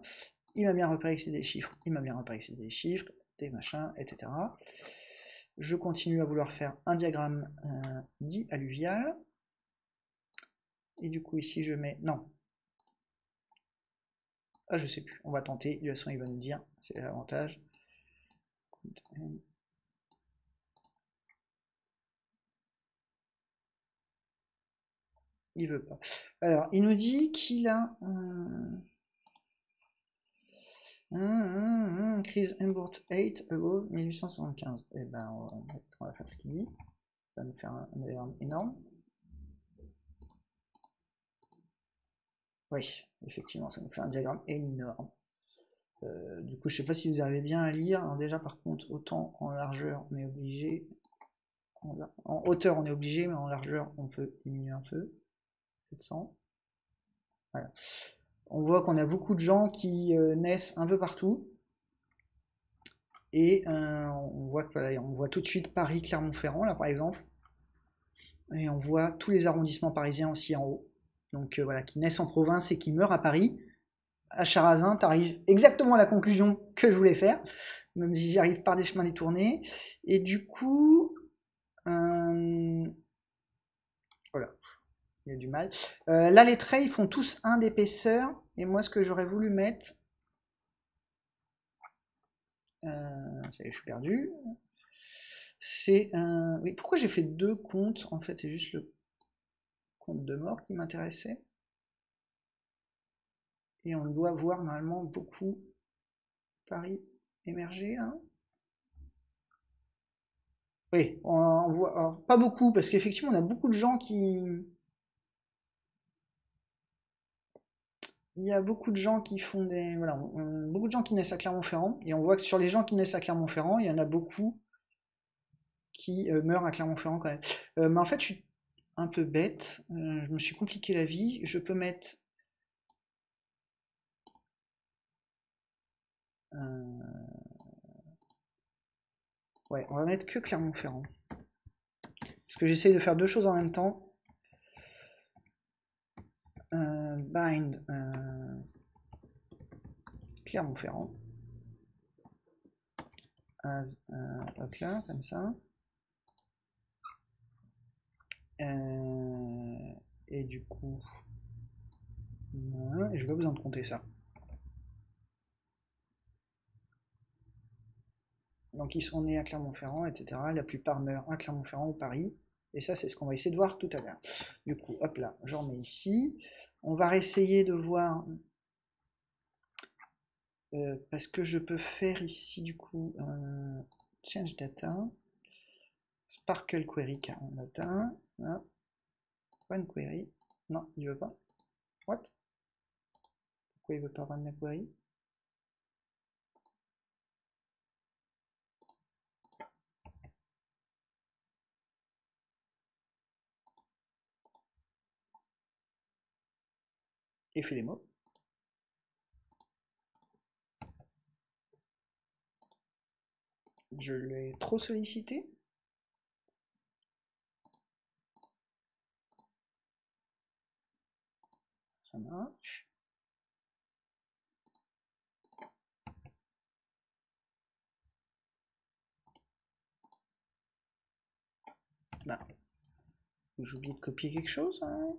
il m'a bien repéré que c'est des chiffres, il m'a bien repéré que c'est des chiffres, des machins, etc. Je continue à vouloir faire un diagramme dit alluvial. Et du coup ici je mets, non, ah je sais plus, on va tenter, de toute façon il va nous dire, c'est l'avantage. Il veut pas. Alors il nous dit qu'il a crise import 8 above 1875. Et ben on va faire ce qu'il dit. Ça va nous faire un diagramme énorme. Oui, effectivement, ça nous fait un diagramme énorme. Du coup, je sais pas si vous arrivez bien à lire. Alors déjà, par contre, autant en largeur, on est obligé. En hauteur, on est obligé, mais en largeur, on peut diminuer un peu. 700. Voilà. On voit qu'on a beaucoup de gens qui naissent un peu partout. Et on voit que voilà, on voit tout de suite Paris, Clermont-Ferrand, là par exemple. Et on voit tous les arrondissements parisiens aussi en haut. Donc voilà, qui naissent en province et qui meurent à Paris. À Charazin, tu arrives exactement à la conclusion que je voulais faire, même si j'y arrive par des chemins détournés. Et du coup, voilà, il y a du mal. Là, les traits, ils font tous 1 d'épaisseur. Et moi, ce que j'aurais voulu mettre, ça y est, je suis perdu. C'est un. Oui, pourquoi j'ai fait 2 comptes? En fait, c'est juste le compte de mort qui m'intéressait. Et on doit voir normalement beaucoup Paris émerger. Hein. Oui, on voit alors, pas beaucoup parce qu'effectivement on a beaucoup de gens qui. Il y a beaucoup de gens qui font des. Voilà, beaucoup de gens qui naissent à Clermont-Ferrand. Et on voit que sur les gens qui naissent à Clermont-Ferrand, il y en a beaucoup qui meurent à Clermont-Ferrand quand même. Mais en fait, je suis un peu bête. Je me suis compliqué la vie. Je peux mettre. Ouais, on va mettre que Clermont-Ferrand. Parce que j'essaye de faire 2 choses en même temps. Bind Clermont-Ferrand. Hop là, comme ça. Et du coup, je n'ai pas besoin de compter ça. Donc ils sont nés à Clermont-Ferrand, etc. La plupart meurent à Clermont-Ferrand ou Paris. Et ça, c'est ce qu'on va essayer de voir tout à l'heure. Du coup, hop là, je remets ici. On va essayer de voir... parce que je peux faire ici, du coup, change data. SPARQL query, car on atteint. Hop. Run query. Non, il veut pas. What? Pourquoi il veut pas run la query? Fait les mots. Je l'ai trop sollicité. Ça marche. Bah, j'ai oublié de copier quelque chose. Hein.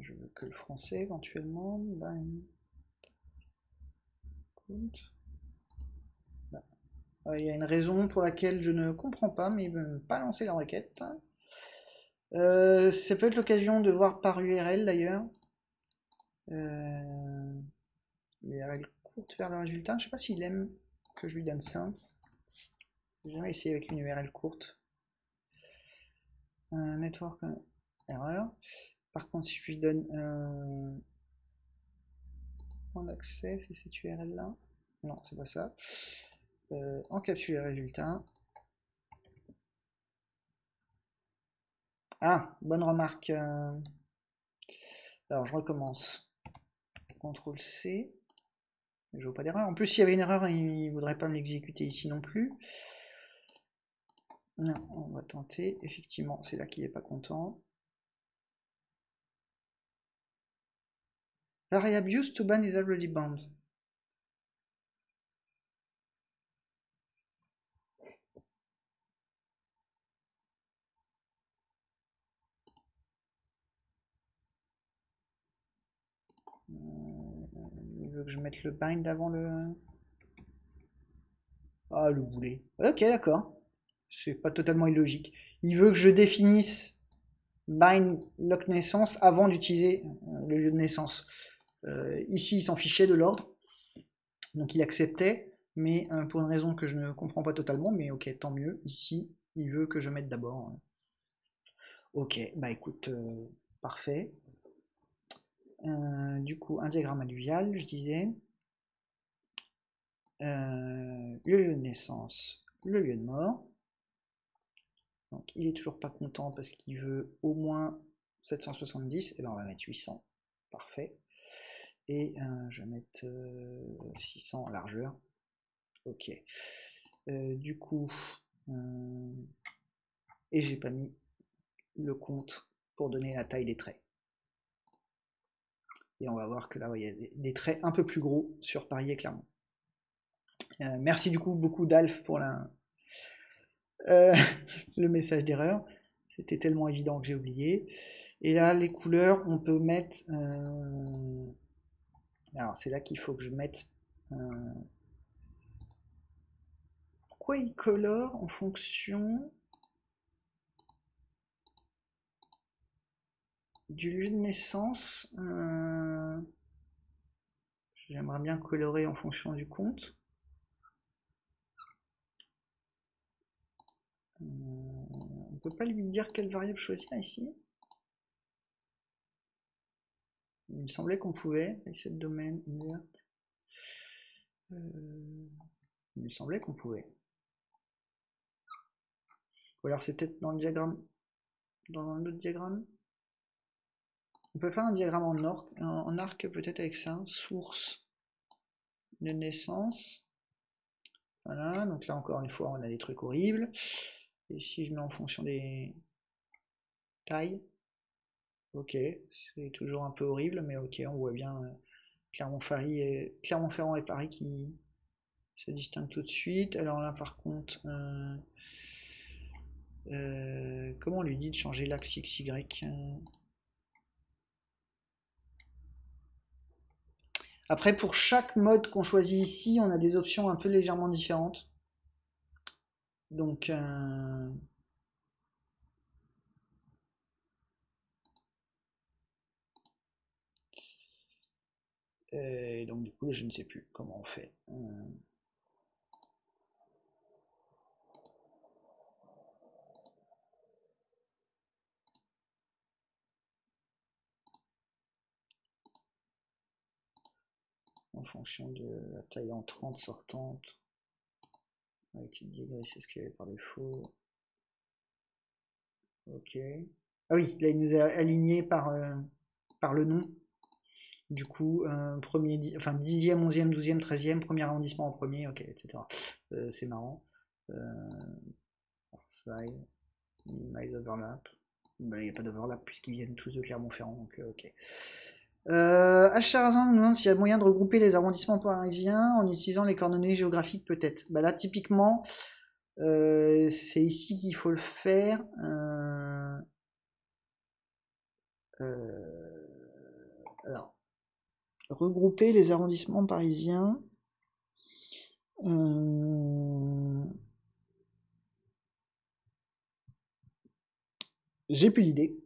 Je veux que le français éventuellement. Ben, il y a une raison pour laquelle je ne comprends pas, mais il ne veut pas lancer la requête. Ça peut être l'occasion de voir par URL d'ailleurs. L'URL courte vers le résultat. Je sais pas s'il aime que je lui donne ça. J'ai jamais essayé avec une URL courte. Un network. Erreur. Par contre, si je lui donne en accès, c'est cette URL là. Non, c'est pas ça. Encapsuler les résultats. Ah, bonne remarque. Alors, je recommence. Ctrl C. Je vois pas d'erreur. En plus, s'il y avait une erreur, il voudrait pas me l'exécuter ici non plus. Non, on va tenter. Effectivement, c'est là qu'il est pas content. Area abused to ban is already banned. Il veut que je mette le bind avant le... Ah, le boulet. Ok, d'accord. C'est pas totalement illogique. Il veut que je définisse bind lock naissance avant d'utiliser le lieu de naissance. Ici, il s'en fichait de l'ordre. Donc, il acceptait. Mais pour une raison que je ne comprends pas totalement. Mais ok, tant mieux. Ici, il veut que je mette d'abord. Ok, bah écoute, parfait. Du coup, un diagramme alluvial, je disais. Le lieu de naissance, le lieu de mort. Donc il est toujours pas content parce qu'il veut au moins 770. Et ben on va mettre 800. Parfait. Et je vais mettre 600 en largeur. Ok. Du coup, et j'ai pas mis le compte pour donner la taille des traits. Et on va voir que là, il y a des traits un peu plus gros sur Paris et Clermont. Merci du coup beaucoup d'Alf pour la... le message d'erreur. C'était tellement évident que j'ai oublié. Et là, les couleurs, on peut mettre... Alors, c'est là qu'il faut que je mette... Pourquoi il colore en fonction du lieu de naissance? J'aimerais bien colorer en fonction du compte. On peut pas lui dire quelle variable choisir ici. Il me semblait qu'on pouvait. Essayer de domaine. Il me semblait qu'on pouvait. Ou alors c'est peut-être dans le diagramme. Dans l'autre diagramme. On peut faire un diagramme en arc peut-être avec ça. Source de naissance. Voilà. Donc là encore une fois on a des trucs horribles. Et si je mets en fonction des tailles, ok, c'est toujours un peu horrible, mais ok, on voit bien Clermont-Ferrand et Paris qui se distinguent tout de suite. Alors là, par contre, comment on lui dit de changer l'axe XY? Après, pour chaque mode qu'on choisit ici, on a des options un peu légèrement différentes. Donc, et donc du coup, je ne sais plus comment on fait. En fonction de la taille entrante, sortante. Avec une diagonale, c'est ce qu'il y avait par défaut. Ok. Ah oui, là il nous a aligné par le nom. Du coup, premier, enfin 10e, 11e, 12e, 13e, premier arrondissement en premier, ok, etc. C'est marrant. Minimize overlap. Ben, il n'y a pas d'overlap puisqu'ils viennent tous de Clermont-Ferrand, donc ok. Charazin nous demande s'il y a moyen de regrouper les arrondissements parisiens en utilisant les coordonnées géographiques peut-être. Bah là typiquement c'est ici qu'il faut le faire. Alors regrouper les arrondissements parisiens. J'ai plus d'idée.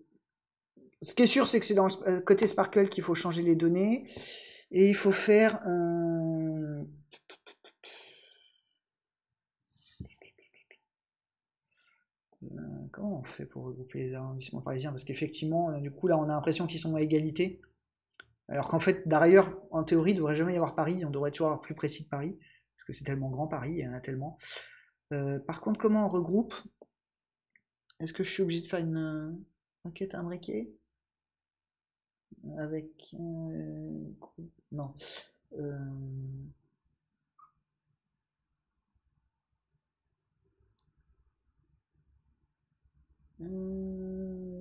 Ce qui est sûr, c'est que c'est dans le côté SPARQL qu'il faut changer les données. Et il faut faire... Comment on fait pour regrouper les arrondissements parisiens? Parce qu'effectivement, du coup, là, on a l'impression qu'ils sont à égalité. Alors qu'en fait, d'ailleurs, en théorie, il ne devrait jamais y avoir Paris. On devrait toujours avoir plus précis de Paris. Parce que c'est tellement grand, Paris, il y en a tellement. Par contre, comment on regroupe? Est-ce que je suis obligé de faire une... enquête imbriquée avec non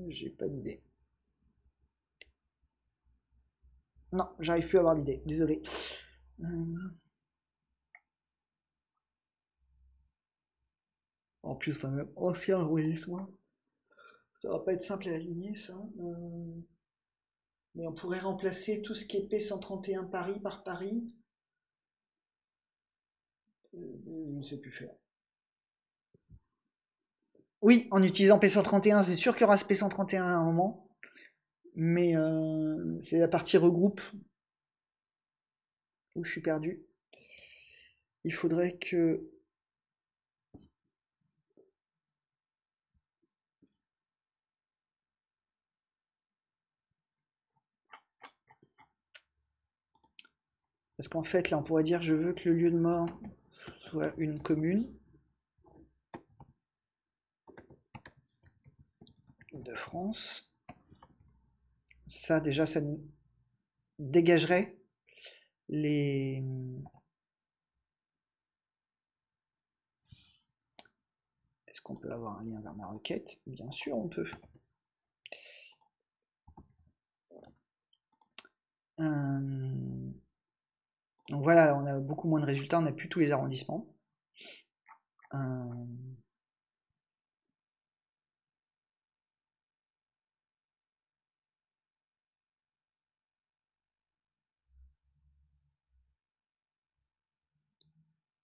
j'ai pas d'idée. Non, j'arrive plus à avoir d'idée, désolé. En plus, c'est un même ancien enregistrement. Ça va pas être simple à aligner, ça. Mais on pourrait remplacer tout ce qui est P131 Paris par Paris. Je ne sais plus faire. Oui, en utilisant P131, c'est sûr qu'il y aura ce P131 à un moment. Mais c'est la partie regroupe où je suis perdu. Il faudrait que... Parce qu'en fait, là, on pourrait dire, je veux que le lieu de mort soit une commune de France. Ça, déjà, ça nous dégagerait Est-ce qu'on peut avoir un lien vers ma requête? Bien sûr, on peut. Donc voilà, on a beaucoup moins de résultats, on n'a plus tous les arrondissements.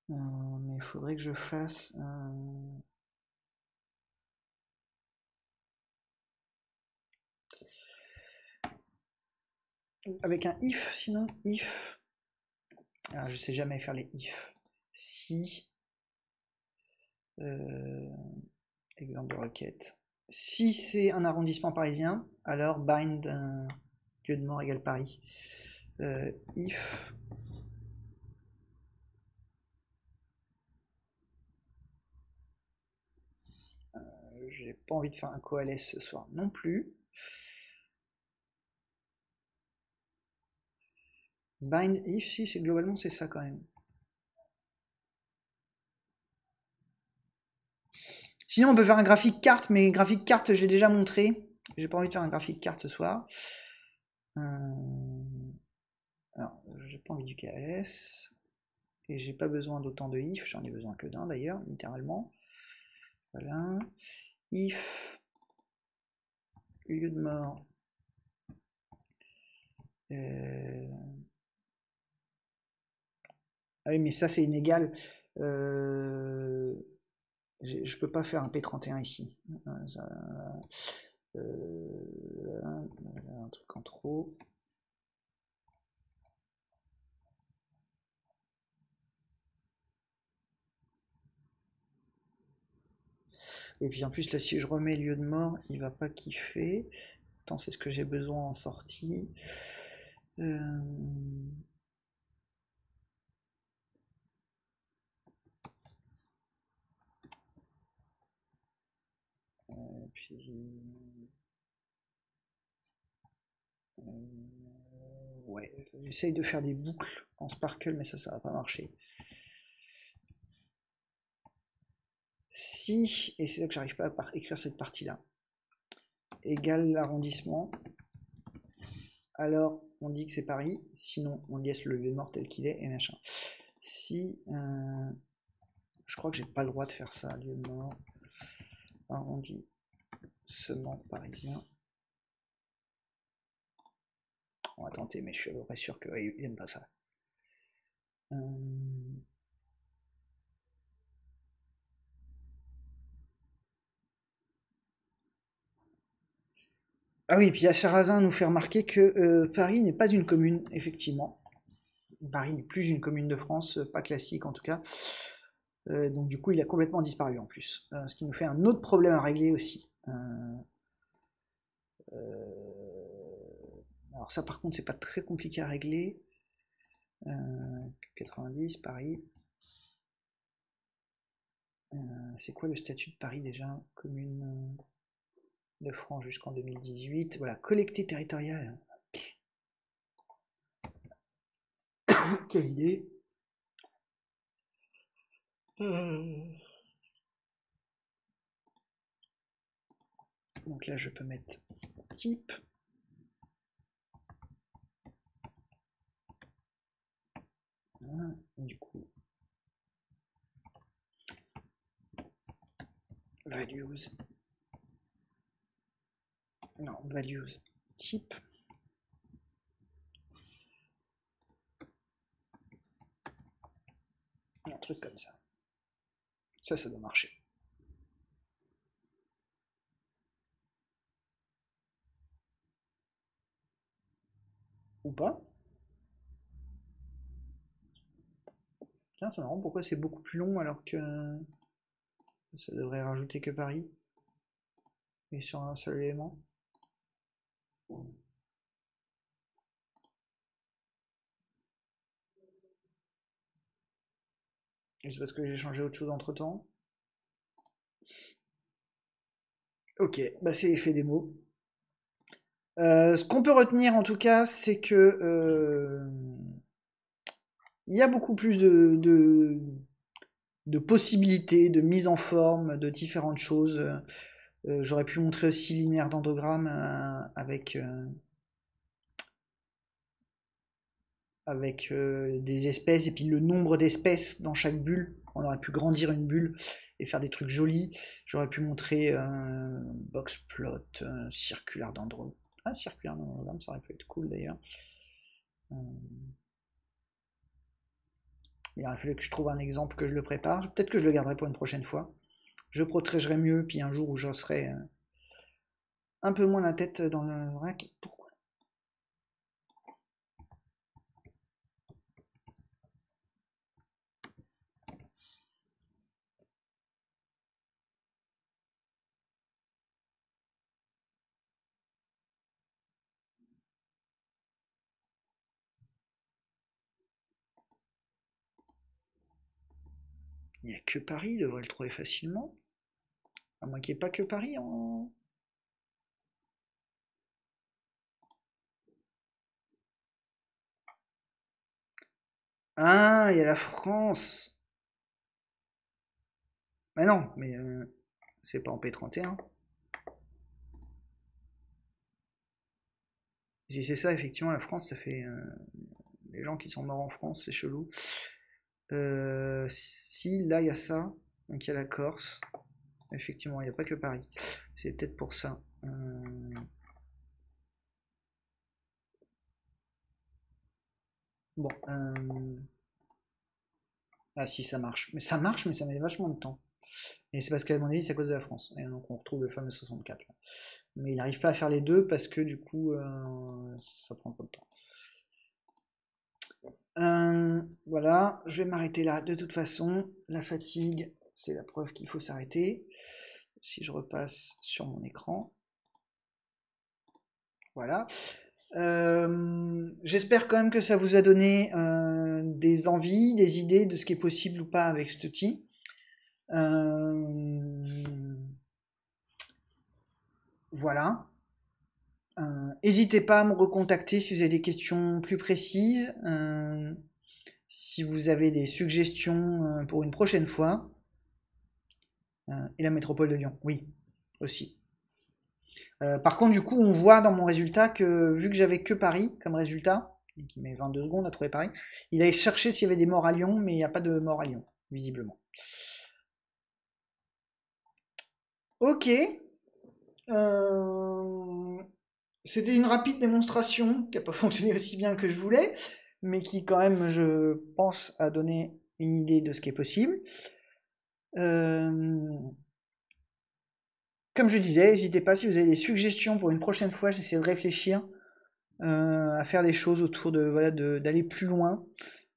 Mais il faudrait que je fasse... Avec un if, sinon if... Alors, je sais jamais faire les if. Si exemple de requête. Si c'est un arrondissement parisien, alors bind lieu de mort égale Paris. If j'ai pas envie de faire un coalesce ce soir non plus. Bind if, si c'est globalement c'est ça quand même. Sinon on peut faire un graphique carte, mais graphique carte j'ai déjà montré. J'ai pas envie de faire un graphique carte ce soir. Alors j'ai pas envie du KS et j'ai pas besoin d'autant de if, j'en ai besoin que d'un d'ailleurs, littéralement. Voilà. If lieu de mort. Ah oui, mais ça c'est inégal. Je peux pas faire un P31 ici. Un truc en trop. Et puis en plus là, si je remets lieu de mort, il va pas kiffer. Pourtant c'est ce que j'ai besoin en sortie. Ouais, j'essaye de faire des boucles en Sparkle, mais ça va pas marcher. Si, et c'est là que j'arrive pas à écrire cette partie-là, égale l'arrondissement, alors on dit que c'est Paris, sinon on laisse le lieu de mort tel qu'il est et machin. Si je crois que j'ai pas le droit de faire ça, lieu de mort arrondissement parisien. On va tenter, mais je suis à peu près sûr qu'il n'aime pas ça. Ah oui, et puis à Charazin nous fait remarquer que Paris n'est pas une commune, effectivement. Paris n'est plus une commune de France, pas classique en tout cas. Donc du coup, il a complètement disparu en plus. Ce qui nous fait un autre problème à régler aussi. Alors ça par contre, c'est pas très compliqué à régler. 90, Paris. C'est quoi le statut de Paris déjà? Commune... de France jusqu'en 2018, voilà, collecté territorial. Quelle idée. Donc là je peux mettre type du coup values, non, values type un truc comme ça, ça doit marcher. Ou pas. Tiens, c'est marrant, pourquoi c'est beaucoup plus long alors que ça devrait rajouter que Paris et sur un seul élément. C'est parce que j'ai changé autre chose entre temps. Ok, bah c'est l'effet démo. Ce qu'on peut retenir en tout cas, c'est que il y a beaucoup plus de possibilités de mise en forme de différentes choses. J'aurais pu montrer aussi linéaire d'endogramme avec des espèces et puis le nombre d'espèces dans chaque bulle. On aurait pu grandir une bulle et faire des trucs jolis. J'aurais pu montrer un boxplot, circulaire d'endogramme. Ah, circulaire d'endogramme, ça aurait pu être cool d'ailleurs. Il aurait fallu que je trouve un exemple, que je le prépare. Peut-être que je le garderai pour une prochaine fois. Je protégerai mieux, puis un jour où j'en serai un peu moins la tête dans le rack. Pourquoi? Il n'y a que Paris, il devrait le trouver facilement. À moins qu'il n'y ait pas que Paris en... Ah, il y a la France. Mais non, mais c'est pas en P31. Si c'est ça, effectivement, la France, ça fait... les gens qui sont morts en France, c'est chelou. Si là il y a ça, donc il y a la Corse, effectivement il n'y a pas que Paris, c'est peut-être pour ça. Bon, ah si ça marche, mais ça marche, mais ça met vachement de temps, et c'est parce qu'à mon avis c'est à cause de la France, et donc on retrouve le fameux 64, mais il n'arrive pas à faire les deux parce que du coup ça prend pas de temps. Voilà, je vais m'arrêter là de toute façon, la fatigue c'est la preuve qu'il faut s'arrêter. Si je repasse sur mon écran, voilà, j'espère quand même que ça vous a donné des envies, des idées de ce qui est possible ou pas avec cet outil. Voilà. N'hésitez pas à me recontacter si vous avez des questions plus précises, si vous avez des suggestions pour une prochaine fois, et la métropole de Lyon, oui, aussi. Par contre, du coup, on voit dans mon résultat que, vu que j'avais que Paris comme résultat, qui met 22 secondes à trouver Paris, il a cherché s'il y avait des morts à Lyon, mais il n'y a pas de morts à Lyon, visiblement. Ok. C'était une rapide démonstration qui n'a pas fonctionné aussi bien que je voulais, mais qui quand même, je pense, a donné une idée de ce qui est possible. Comme je disais, n'hésitez pas si vous avez des suggestions pour une prochaine fois. J'essaie de réfléchir à faire des choses autour de voilà, d'aller plus loin.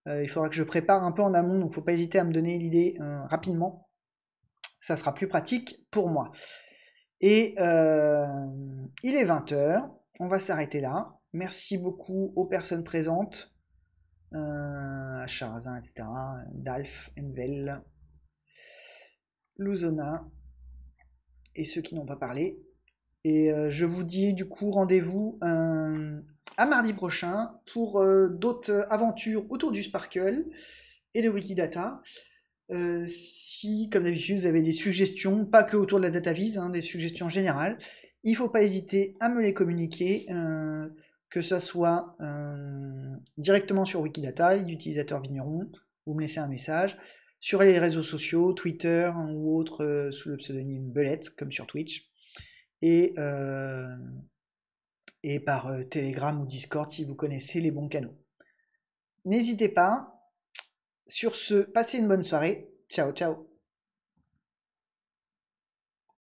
Il faudra que je prépare un peu en amont, donc faut pas hésiter à me donner l'idée rapidement. Ça sera plus pratique pour moi. Et il est 20 h, on va s'arrêter là. Merci beaucoup aux personnes présentes, à Charazin, etc., Dalf, Envel, Luzona, et ceux qui n'ont pas parlé. Et je vous dis du coup rendez-vous à mardi prochain pour d'autres aventures autour du SPARQL et de Wikidata. Si comme d'habitude vous avez des suggestions, pas que autour de la data viz, des suggestions générales, il faut pas hésiter à me les communiquer. que ça soit directement sur Wikidata, l'utilisateur Vigneron, vous me laissez un message, sur les réseaux sociaux, Twitter ou autre, sous le pseudonyme Belette, comme sur Twitch, et par Telegram ou Discord si vous connaissez les bons canaux. N'hésitez pas. Sur ce, passez une bonne soirée. Ciao, ciao.